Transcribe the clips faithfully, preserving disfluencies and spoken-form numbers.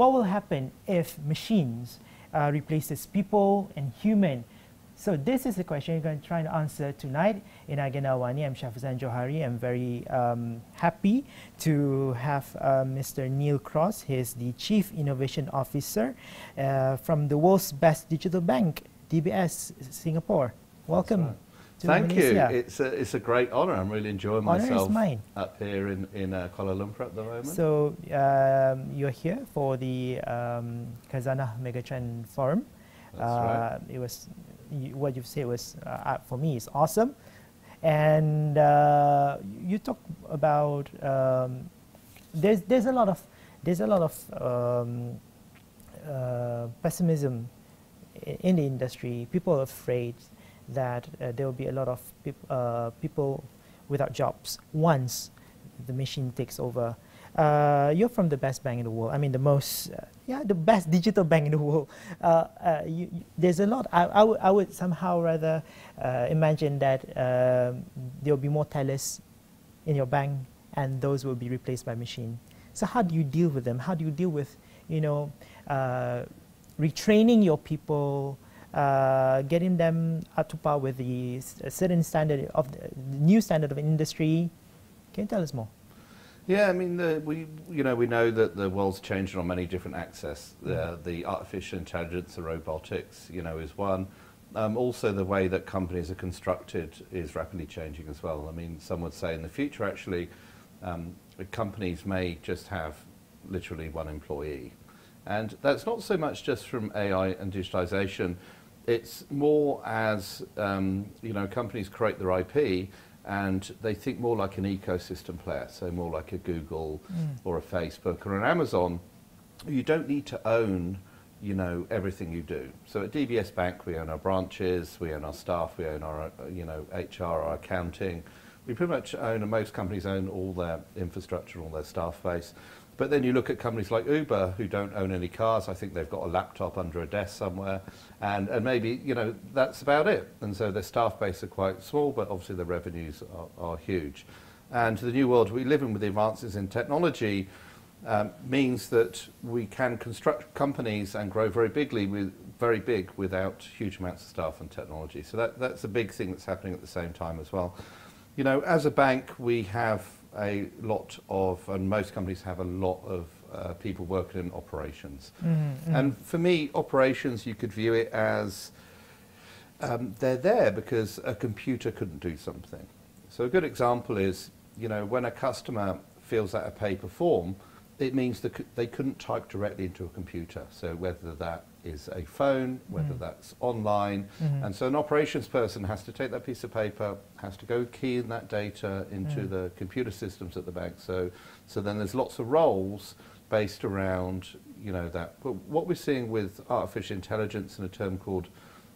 What will happen if machines uh, replaces people and human? So this is the question you're going to try to answer tonight in Agenda Awani. I'm Shafizan Johari. I'm very um, happy to have uh, Mister Neil Cross. He's the Chief Innovation Officer uh, from the world's best digital bank, D B S Singapore. Welcome. Right. To Thank Malaysia. You. It's a, it's a great honour. I'm really enjoying honor myself is mine. Up here in, in uh, Kuala Lumpur at the moment. So um, you're here for the um, Khazanah Megatrends Forum. That's uh, right. It was. You, what you've said was, uh, for me, is awesome. And uh, you talk about um, there's there's a lot of there's a lot of um, uh, pessimism in the industry. People are afraid that uh, there will be a lot of peop uh, people without jobs once the machine takes over. Uh, you're from the best bank in the world. I mean, the most, uh, yeah, the best digital bank in the world. Uh, uh, you, you, there's a lot. I, I, would, I would somehow rather uh, imagine that uh, there will be more tellers in your bank, and those will be replaced by machine. So how do you deal with them? How do you deal with, you know, uh, retraining your people, uh, getting them up to par with the certain standard of the new standard of industry? Can you tell us more? Yeah, I mean, the, we you know we know that the world's changing on many different axes. The, the artificial intelligence, the robotics, you know, is one. Um, also, the way that companies are constructed is rapidly changing as well. I mean, some would say in the future, actually, um, companies may just have literally one employee, and that's not so much just from A I and digitalization. It's more as um, you know, companies create their I P. And they think more like an ecosystem player, so more like a Google mm. or a Facebook or an Amazon. You don't need to own, you know, everything you do. So at D B S Bank, we own our branches, we own our staff, we own our, you know, H R, our accounting. We pretty much own, and most companies own all their infrastructure and all their staff base. But then you look at companies like Uber, who don't own any cars. I think they've got a laptop under a desk somewhere, and, and maybe, you know, that's about it. And so their staff base are quite small, but obviously their revenues are, are huge. And the new world we live in with the advances in technology um, means that we can construct companies and grow very bigly with, very big without huge amounts of staff and technology. So that, that's a big thing that's happening at the same time as well. You know, as a bank, we have a lot of, and most companies have a lot of uh, people working in operations. Mm-hmm. And for me, operations, you could view it as um, they're there because a computer couldn't do something. So a good example is, you know, when a customer fills out a paper form, it means that they couldn't type directly into a computer. So whether that is a phone, whether mm-hmm. that's online. Mm-hmm. And so an operations person has to take that piece of paper, has to go key in that data into mm. the computer systems at the bank. So, so then there's lots of roles based around, you know, that. But what we're seeing with artificial intelligence and a term called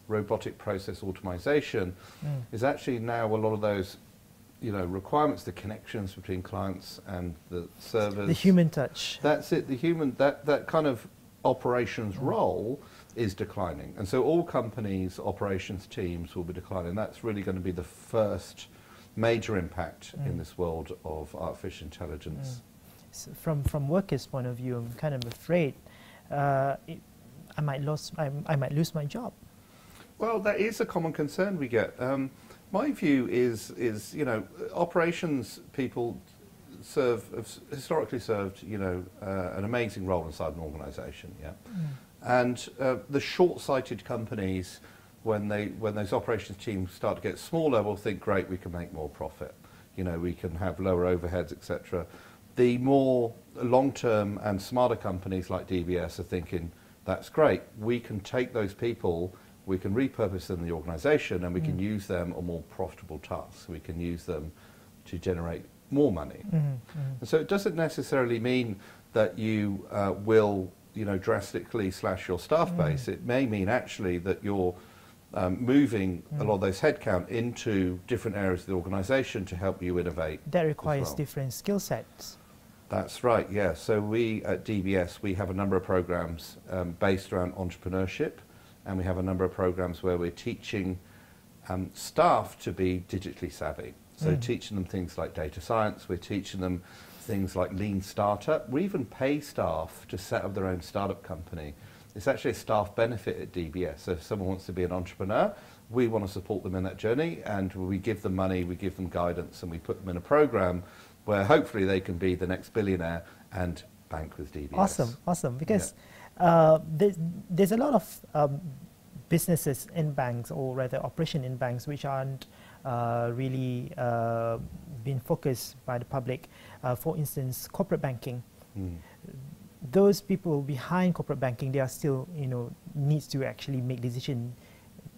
robotic process automation mm. is actually now a lot of those, you know, requirements, the connections between clients and the servers. The human touch. That's it, the human, that, that kind of operations mm-hmm. role is declining. And so all companies' operations teams will be declining. That's really going to be the first major impact mm. in this world of artificial intelligence. Mm. So from, from workers' point of view, I'm kind of afraid uh, it, I, might lose, I, I might lose my job. Well, that is a common concern we get. Um, My view is, is, you know, operations people serve, have historically served, you know, uh, an amazing role inside an organisation, yeah? Mm. And uh, the short-sighted companies, when, they, when those operations teams start to get smaller, will think, great, we can make more profit. You know, we can have lower overheads, et cetera. The more long-term and smarter companies like D B S are thinking, that's great, we can take those people, we can repurpose them in the organisation, and we mm. can use them on more profitable tasks. We can use them to generate more money. Mm, mm. And so it doesn't necessarily mean that you uh, will, you know, drastically slash your staff mm. base. It may mean actually that you're um, moving mm. a lot of those headcount into different areas of the organisation to help you innovate. That requires well. different skill sets. That's right, yeah. So we at D B S, we have a number of programmes um, based around entrepreneurship. And we have a number of programs where we're teaching um, staff to be digitally savvy. So mm. teaching them things like data science, we're teaching them things like lean startup. We even pay staff to set up their own startup company. It's actually a staff benefit at D B S. So if someone wants to be an entrepreneur, we want to support them in that journey, and we give them money, we give them guidance, and we put them in a program where hopefully they can be the next billionaire and bank with D B S. Awesome, awesome. Because yeah. uh, there's, there's a lot of um, businesses in banks, or rather operation in banks, which aren't uh, really uh, being focused by the public. Uh, for instance, corporate banking. Mm. Those people behind corporate banking, they are still, you know, needs to actually make decision,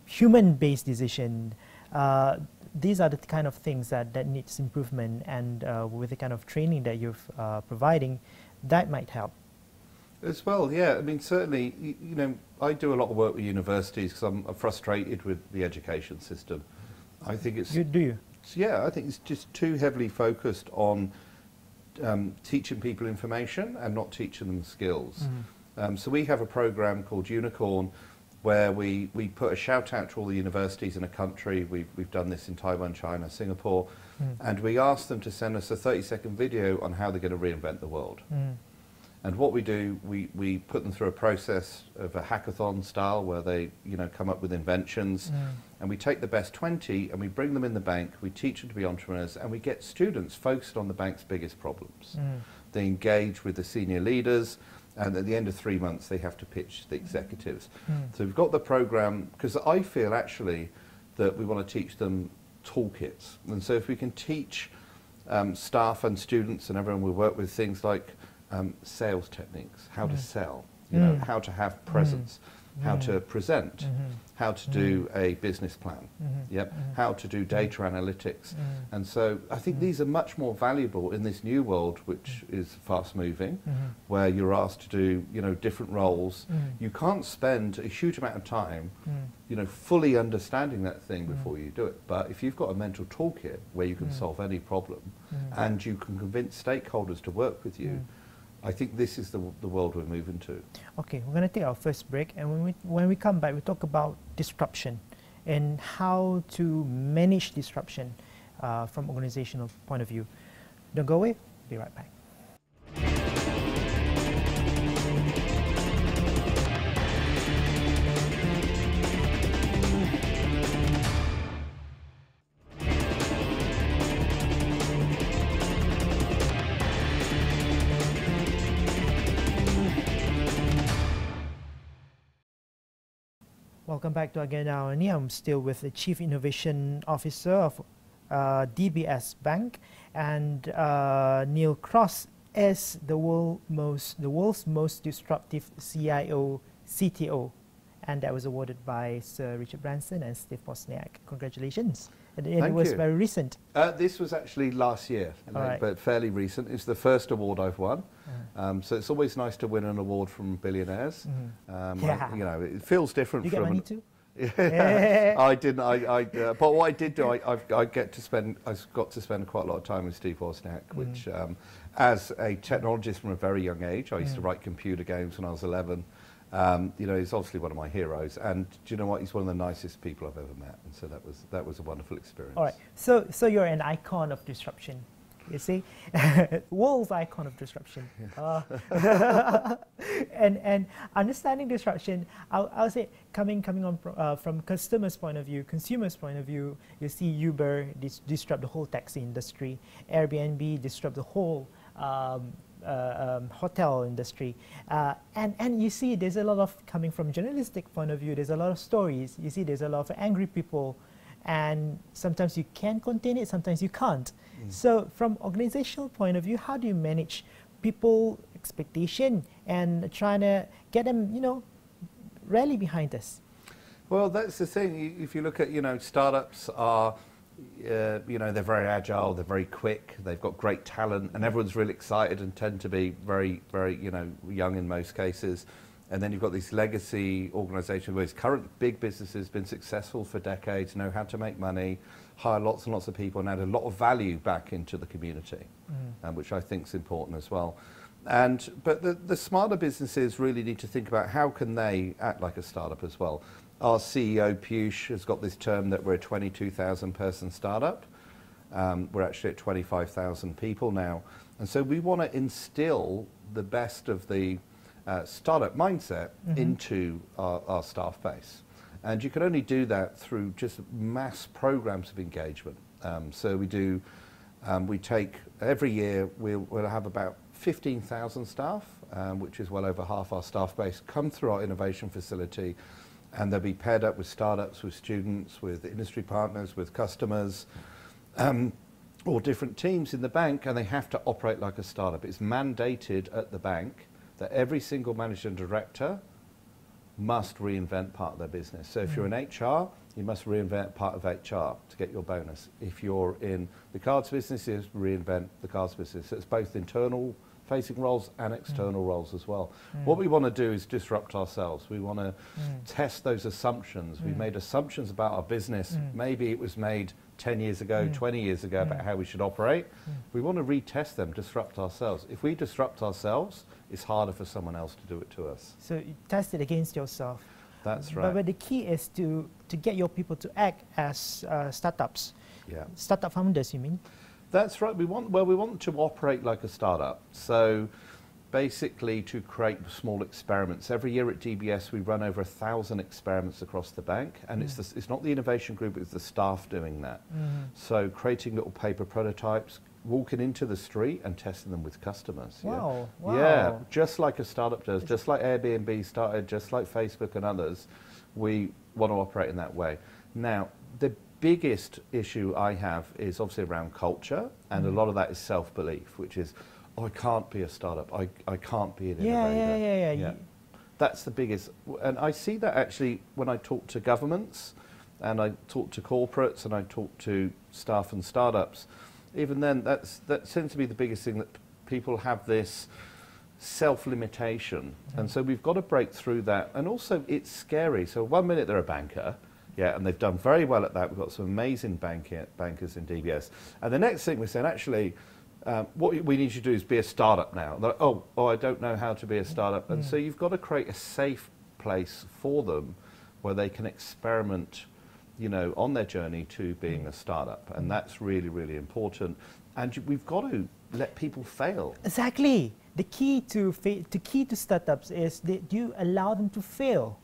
human-based decision. Uh, these are the kind of things that, that needs improvement, and uh, with the kind of training that you're uh, providing, that might help. As well, yeah. I mean, certainly, you, you know, I do a lot of work with universities because I'm frustrated with the education system. I think it's... You, do you? Yeah, I think it's just too heavily focused on um, teaching people information and not teaching them skills. Mm-hmm. um, so we have a program called Unicorn, where we, we put a shout out to all the universities in a country. We've, we've done this in Taiwan, China, Singapore, mm. and we ask them to send us a thirty second video on how they're going to reinvent the world. Mm. And what we do, we, we put them through a process of a hackathon style where they, you know, come up with inventions, mm. and we take the best twenty and we bring them in the bank, we teach them to be entrepreneurs, and we get students focused on the bank's biggest problems. Mm. They engage with the senior leaders, and at the end of three months, they have to pitch the executives. Mm. So we've got the program, because I feel actually that we want to teach them toolkits. And so if we can teach um, staff and students and everyone we work with things like um, sales techniques, how mm. to sell, you mm. know, how to have presence, mm. how mm. to present, mm-hmm. how to mm. do a business plan, mm-hmm. yep, mm-hmm. how to do data analytics. Mm. And so I think mm. these are much more valuable in this new world, which mm. is fast moving, mm-hmm. where you're asked to do, you know, different roles. Mm. You can't spend a huge amount of time, mm. you know, fully understanding that thing before mm. you do it. But if you've got a mental toolkit where you can mm. solve any problem mm. and you can convince stakeholders to work with you, mm. I think this is the, the world we're moving to. Okay, we're going to take our first break, and when we, when we come back, we talk about disruption and how to manage disruption uh, from organizational point of view. Don't go away, be right back. Welcome back to Again Now. I'm still with the Chief Innovation Officer of uh, D B S Bank, and uh, Neil Cross is the world most, the world's most disruptive C I O C T O, and that was awarded by Sir Richard Branson and Steve Wozniak. Congratulations! And it Thank was you. very recent. Uh, this was actually last year, right. but fairly recent. It's the first award I've won. Uh-huh. um, so it's always nice to win an award from billionaires. Mm-hmm. um, yeah. I, you know, it feels different. Do you from get money too? I didn't. I. I uh, but what I did do, I, I've, I get to spend. I got to spend quite a lot of time with Steve Wozniak, mm. which, um, as a technologist from a very young age, I used mm. to write computer games when I was eleven. Um, you know, he's obviously one of my heroes, and do you know what? He's one of the nicest people I've ever met, and so that was that was a wonderful experience. All right, so so you're an icon of disruption, you see, world's icon of disruption, yeah. uh, and and understanding disruption. I'll, I'll say coming coming on pro, uh, from customers' point of view, consumers' point of view. You see, Uber dis disrupt the whole taxi industry, Airbnb disrupt the whole. Um, Uh, um, hotel industry, uh, and and you see there's a lot of coming from journalistic point of view. There's a lot of stories. You see there's a lot of angry people, and sometimes you can contain it, sometimes you can't. Mm. So from organizational point of view, how do you manage people expectation and trying to get them, you know, rally behind us? Well, that's the thing. If you look at, you know, startups are. Uh, you know, they're very agile, they're very quick, they've got great talent, and everyone's really excited and tend to be very, very, you know, young in most cases. And then you've got these legacy organisations where these current big businesses have been successful for decades, know how to make money, hire lots and lots of people, and add a lot of value back into the community, mm. um, which I think is important as well. And but the, the smarter businesses really need to think about how can they act like a startup as well. Our C E O, Pius, has got this term that we're a twenty-two thousand person startup. Um, we're actually at twenty-five thousand people now. And so we want to instill the best of the uh, startup mindset mm-hmm. into our, our staff base. And you can only do that through just mass programs of engagement. Um, so we do, um, we take, every year we'll, we'll have about fifteen thousand staff, um, which is well over half our staff base, come through our innovation facility, and they'll be paired up with startups, with students, with industry partners, with customers, um, or different teams in the bank, and they have to operate like a startup. It's mandated at the bank that every single manager and director must reinvent part of their business. So if you're in H R, you must reinvent part of H R to get your bonus. If you're in the cards business, you reinvent the cards business. So it's both internal facing roles and external mm. roles as well. Mm. What we want to do is disrupt ourselves. We want to mm. test those assumptions. Mm. We've made assumptions about our business. Mm. Maybe it was made ten years ago, mm. twenty years ago, mm. about how we should operate. Mm. We want to retest them, disrupt ourselves. If we disrupt ourselves, it's harder for someone else to do it to us. So you test it against yourself. That's right. But, but the key is to, to get your people to act as uh, startups. Yeah. Startup founders, you mean? That's right. We want, well, we want to operate like a startup. So basically to create small experiments. Every year at D B S we run over a thousand experiments across the bank, and mm. it's, the, it's not the innovation group, it's the staff doing that. Mm. So creating little paper prototypes, walking into the street and testing them with customers. Wow. Yeah, wow. yeah just like a startup does, just like Airbnb started, just like Facebook and others, we want to operate in that way. Now, the biggest issue I have is obviously around culture, and mm. a lot of that is self-belief, which is, oh, I can't be a startup, I, I can't be an yeah, innovator. Yeah, yeah, yeah, yeah. That's the biggest, and I see that actually when I talk to governments, and I talk to corporates, and I talk to staff and startups. Even then, that's, that seems to be the biggest thing, that people have this self-limitation. Mm. And so we've got to break through that, and also it's scary. So one minute they're a banker, yeah, and they've done very well at that. We've got some amazing banker, bankers in D B S. And the next thing we're saying, actually, um, what we need you to do is be a startup now. Like, oh, oh, I don't know how to be a startup. And mm. so you've got to create a safe place for them where they can experiment, you know, on their journey to being mm. a startup. And that's really, really important. And we've got to let people fail. Exactly. The key to, fa the key to startups is that you allow them to fail.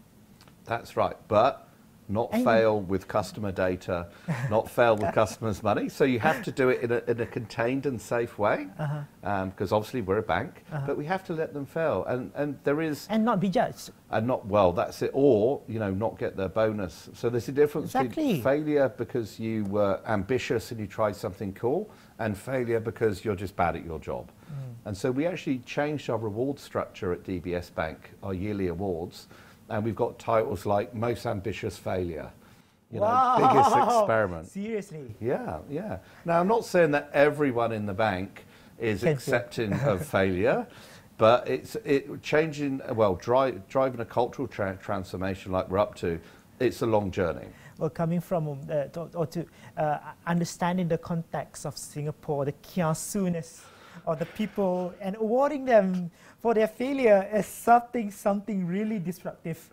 That's right. But not and fail with customer data, not fail with customers' money. So you have to do it in a, in a contained and safe way, because uh-huh. um, obviously we're a bank, uh-huh. but we have to let them fail. And, and there is... And not be judged. And not, well, that's it. Or, you know, not get their bonus. So there's a difference exactly. between failure because you were ambitious and you tried something cool, and failure because you're just bad at your job. Mm. And so we actually changed our reward structure at D B S Bank, our yearly awards, and we've got titles like Most Ambitious Failure, you wow. know, Biggest Experiment. Seriously? Yeah, yeah. Now, I'm not saying that everyone in the bank is accepting of failure, but it's it changing, well, dri driving a cultural tra transformation like we're up to, it's a long journey. Well, coming from, uh, to, or to uh, understanding the context of Singapore, the kiasunes of the people, and awarding them for their failure as something something really disruptive.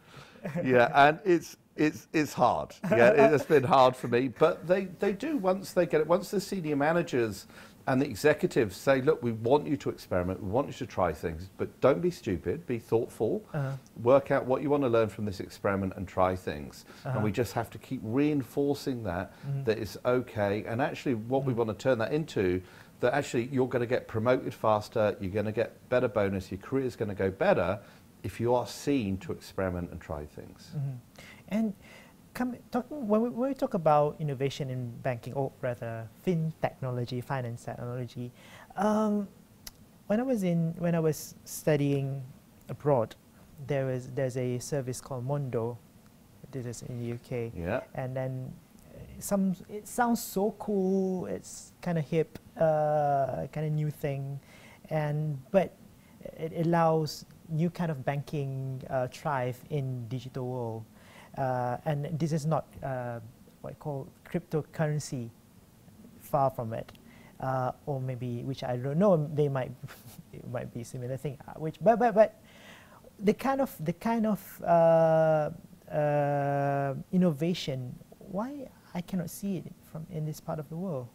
Yeah, and it's it's it's hard. Yeah, it's been hard for me, but they they do once they get it. Once the senior managers and the executives say, look, we want you to experiment, we want you to try things, but don't be stupid, be thoughtful, uh-huh. work out what you want to learn from this experiment and try things. Uh-huh. And we just have to keep reinforcing that, mm-hmm. that it's okay, and actually what mm-hmm. we want to turn that into, that actually you're going to get promoted faster, you're going to get better bonus, your career is going to go better if you are seen to experiment and try things. Mm-hmm. And come, talking, when, we, when we talk about innovation in banking, or rather fin technology, finance technology, um, when I was in when I was studying abroad, there was there's a service called Mondo. This is in the U K. Yeah. And then some, it sounds so cool. It's kind of hip, uh, kind of new thing, and but it allows new kind of banking uh, thrive in digital world. Uh, and this is not uh, what I call cryptocurrency. Far from it, uh, or maybe which I don't know. They might it might be a similar thing. Which but but but the kind of the kind of uh, uh, innovation. Why? I cannot see it from in this part of the world.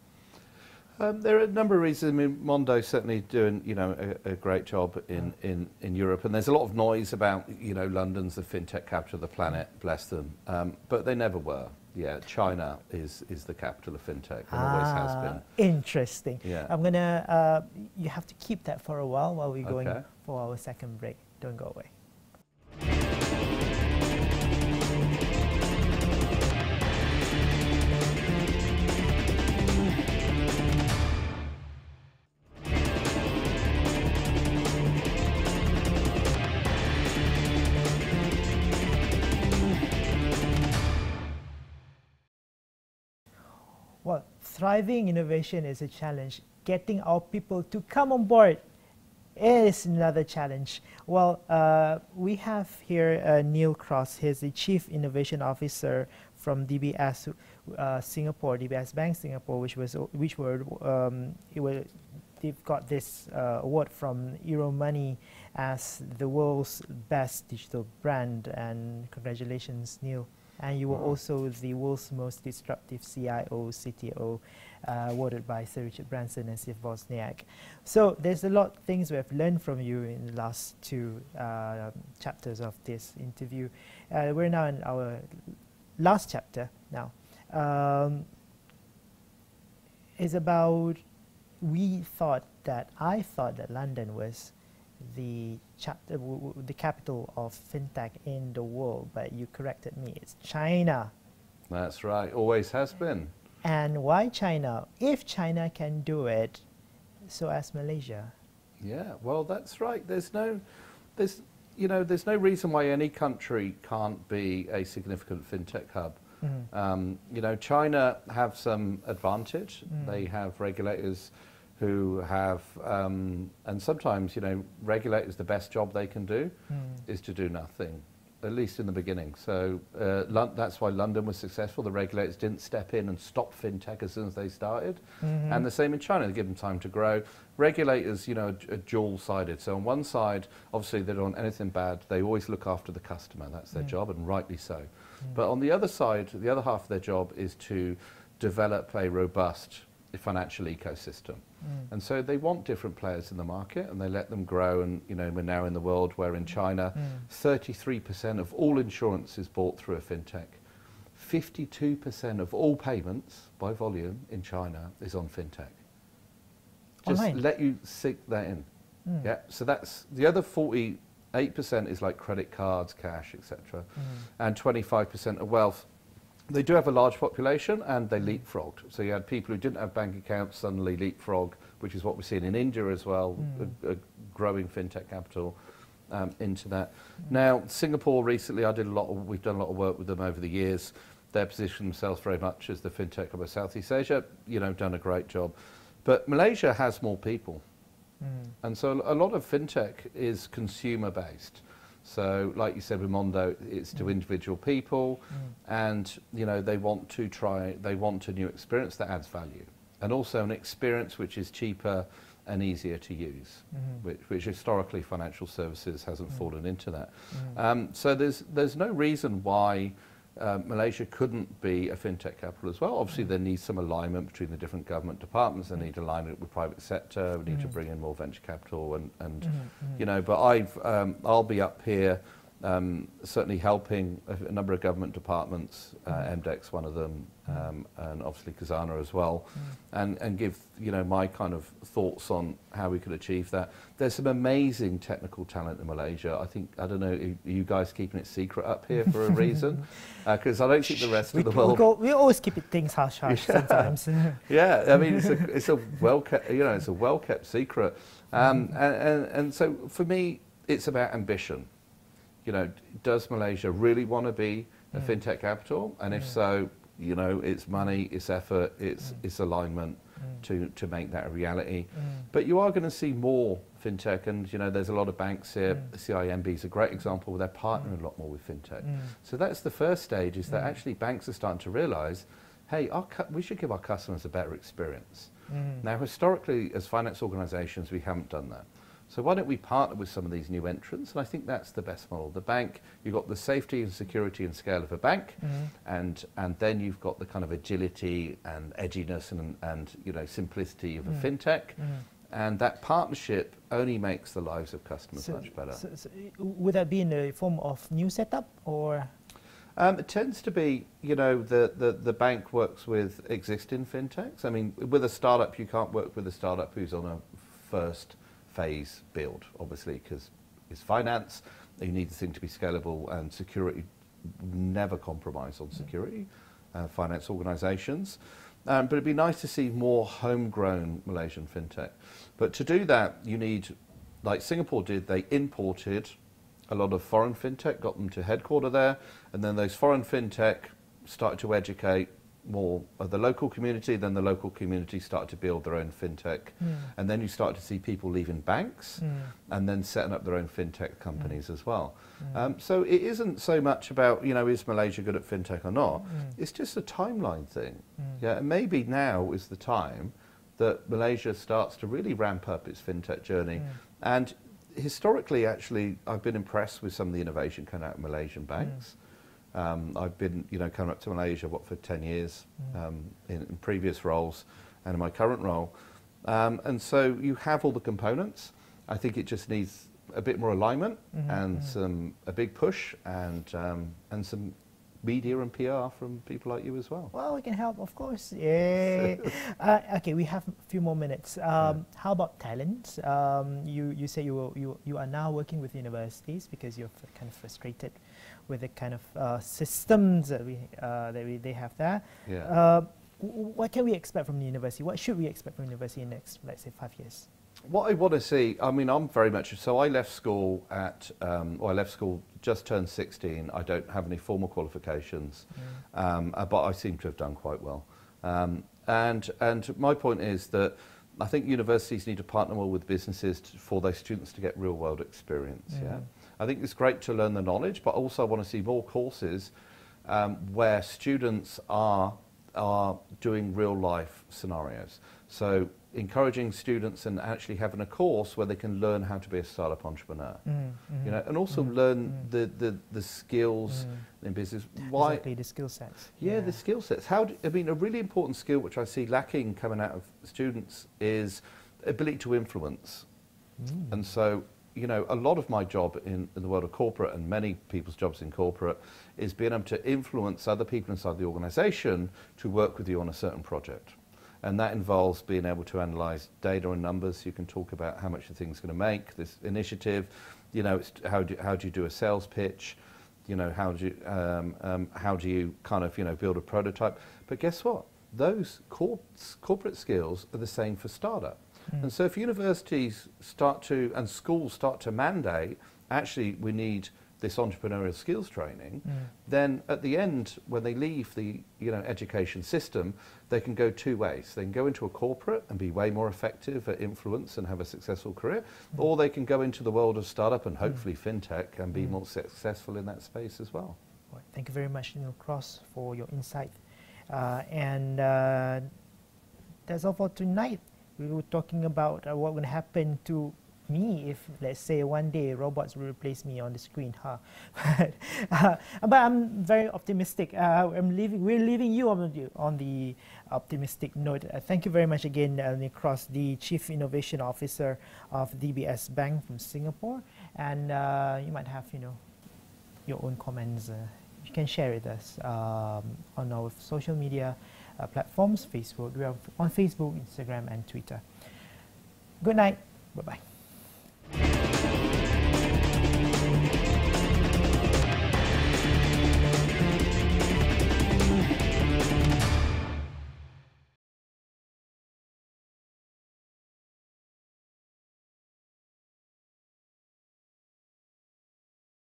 Um, there are a number of reasons. I mean, Mondo's certainly doing, you know, a, a great job in, in, in Europe, and there's a lot of noise about, you know, London's the fintech capital of the planet, bless them, um, but they never were. Yeah, China is, is the capital of fintech and ah, always has been. Interesting. Yeah. I'm going to, uh, you have to keep that for a while while we're okay. going for our second break. Don't go away. Driving innovation is a challenge. Getting our people to come on board is another challenge. Well, uh, we have here uh, Neil Cross. He's the Chief Innovation Officer from D B S uh, Singapore, D B S Bank Singapore, which was which were um, it was they've got this uh, award from Euromoney as the world's best digital brand. And congratulations, Neil. And you were also the world's most disruptive C I O, C T O, uh, awarded by Sir Richard Branson and Steve Wozniak. So there's a lot of things we have learned from you in the last two uh, chapters of this interview. Uh, we're now in our last chapter now. Um, it's about, we thought that, I thought that London was the chapter, w w the capital of fintech in the world, but you corrected me. It's China. That's right. Always has been. And why China? If China can do it, so as Malaysia. Yeah. Well, that's right. There's no, there's you know, there's no reason why any country can't be a significant fintech hub. Mm-hmm. um, you know, China have some advantage. Mm. They have regulators who have, um, and sometimes, you know, regulators, the best job they can do mm. is to do nothing, at least in the beginning. So uh, that's why London was successful. The regulators didn't step in and stop fintech as soon as they started. Mm-hmm. And the same in China, they give them time to grow. Regulators, you know, are, are dual-sided. So on one side, obviously they don't want anything bad. They always look after the customer. That's their mm. job, and rightly so. Mm. But on the other side, the other half of their job is to develop a robust financial ecosystem. Mm. And so they want different players in the market, and they let them grow. And you know, we're now in the world where in China, thirty-three percent mm. of all insurance is bought through a fintech. fifty-two percent of all payments by volume in China is on fintech. Just Online. Let you sink that in. Mm. Yeah. So that's the other forty-eight percent is like credit cards, cash, et cetera. Mm. And twenty-five percent of wealth. They do have a large population, and they leapfrogged. So you had people who didn't have bank accounts suddenly leapfrog, which is what we're seeing in India as well, mm. a, a growing fintech capital um, into that. Mm. Now, Singapore recently, I did a lot. Of, we've done a lot of work with them over the years. They've positioned themselves very much as the fintech of Southeast Asia. You know, done a great job. But Malaysia has more people, mm. and so a lot of fintech is consumer based. So, like you said with Mondo, it's mm. to individual people, mm. and you know they want to try, they want a new experience that adds value, and also an experience which is cheaper and easier to use, mm. which, which historically financial services hasn't mm. fallen into that. Mm. Um, so there's there's no reason why uh, Malaysia couldn't be a fintech capital as well. Obviously, mm. there needs some alignment between the different government departments. They need alignment with private sector. We need mm. to bring in more venture capital, and, and mm-hmm. you know. But I've um, I'll be up here, um, certainly helping a, a number of government departments. Uh, M D E C's one of them, um, and obviously Khazanah as well, mm. and and give you know my kind of thoughts on how we could achieve that. There's some amazing technical talent in Malaysia. I think, I don't know, are you guys keeping it secret up here for a reason? Because uh, I don't think the rest we, of the world... We, go, we always keep it things hush hush yeah. sometimes. yeah, I mean, it's a, it's a well-kept, you know, it's a well-kept secret. Um, mm. and, and, and so for me, it's about ambition. You know, does Malaysia really want to be a mm. fintech capital? And if mm. so, you know, it's money, it's effort, it's, mm. it's alignment. Mm. To, to make that a reality. Mm. But you are going to see more fintech, and you know there's a lot of banks here. Mm. C I M B is a great example where they're partnering mm. a lot more with fintech. Mm. So that's the first stage, is that mm. actually banks are starting to realise, hey, our cu we should give our customers a better experience. Mm. Now historically as finance organisations we haven't done that. So why don't we partner with some of these new entrants? And I think that's the best model. The bank, you've got the safety and security and scale of a bank, mm-hmm. and and then you've got the kind of agility and edginess and, and you know, simplicity of mm-hmm. a fintech. Mm-hmm. And that partnership only makes the lives of customers so, much better. So, so would that be in the form of new setup or? Um, it tends to be, you know, the, the, the bank works with existing fintechs. I mean, with a startup, you can't work with a startup who's on a first phase build, obviously, because it's finance. You need the thing to be scalable and security, never compromise on security, uh, finance organizations. Um, but it'd be nice to see more homegrown Malaysian fintech. But to do that, you need, like Singapore did, they imported a lot of foreign fintech, got them to headquarter there, and then those foreign fintech started to educate more of the local community, then the local community started to build their own fintech. Mm. And then you start to see people leaving banks mm. and then setting up their own fintech companies mm. as well. Mm. Um, so it isn't so much about, you know, is Malaysia good at fintech or not? Mm. It's just a timeline thing. Mm. Yeah, and maybe now is the time that Malaysia starts to really ramp up its fintech journey. Mm. And historically, actually, I've been impressed with some of the innovation coming out of Malaysian banks. Mm. Um, I've been, you know, coming up to Malaysia, what, for ten years mm. um, in, in previous roles and in my current role. Um, and so you have all the components. I think it just needs a bit more alignment mm-hmm, and mm-hmm. some a big push and um, and some media and P R from people like you as well. Well, we can help, of course. Yeah. uh, okay, we have a few more minutes. Um, yeah. How about talent? Um, you you say you, you you are now working with universities because you're kind of frustrated with the kind of uh, systems that we uh, that we they have there. Yeah. Uh, what can we expect from the university? What should we expect from the university in the next, let's say, five years? What I want to see, I mean, I'm very much, so I left school at, um, or I left school, just turned sixteen. I don't have any formal qualifications, mm. um, but I seem to have done quite well. Um, and, and my point is that I think universities need to partner more with businesses to, for their students to get real world experience, mm. yeah? I think it's great to learn the knowledge, but also I want to see more courses um, where students are, are doing real life scenarios. So encouraging students and actually having a course where they can learn how to be a startup entrepreneur, mm, mm-hmm. you know, and also mm, learn mm. The, the, the skills mm. in business. Why? Exactly, the skill sets. Yeah, yeah. the skill sets. How do, I mean, a really important skill which I see lacking coming out of students is ability to influence. Mm. And so, you know, a lot of my job in, in the world of corporate, and many people's jobs in corporate, is being able to influence other people inside the organization to work with you on a certain project. And that involves being able to analyze data and numbers. You can talk about how much the thing's going to make, this initiative, you know, it's how, do, how do you do a sales pitch, you know, how do you, um, um, how do you kind of, you know, build a prototype. But guess what? Those cor corporate skills are the same for startup. Mm. And so if universities start to, and schools start to mandate, actually we need this entrepreneurial skills training, mm. then at the end, when they leave the you know education system, they can go two ways. They can go into a corporate and be way more effective at influence and have a successful career, mm. or they can go into the world of startup and hopefully mm. fintech and be mm. more successful in that space as well. Right. Thank you very much, Neil Cross, for your insight. Uh, and uh, that's all for tonight. We were talking about uh, what would happen to me if, let's say, one day robots will replace me on the screen, huh? but, uh, but I'm very optimistic. Uh, I'm leaving, we're leaving you on the, on the optimistic note. Uh, thank you very much again, uh, Neil Cross, the Chief Innovation Officer of D B S Bank from Singapore. And uh, you might have, you know, your own comments. Uh, you can share with us um, on our social media uh, platforms, Facebook. We are on Facebook, Instagram, and Twitter. Good night. Bye-bye.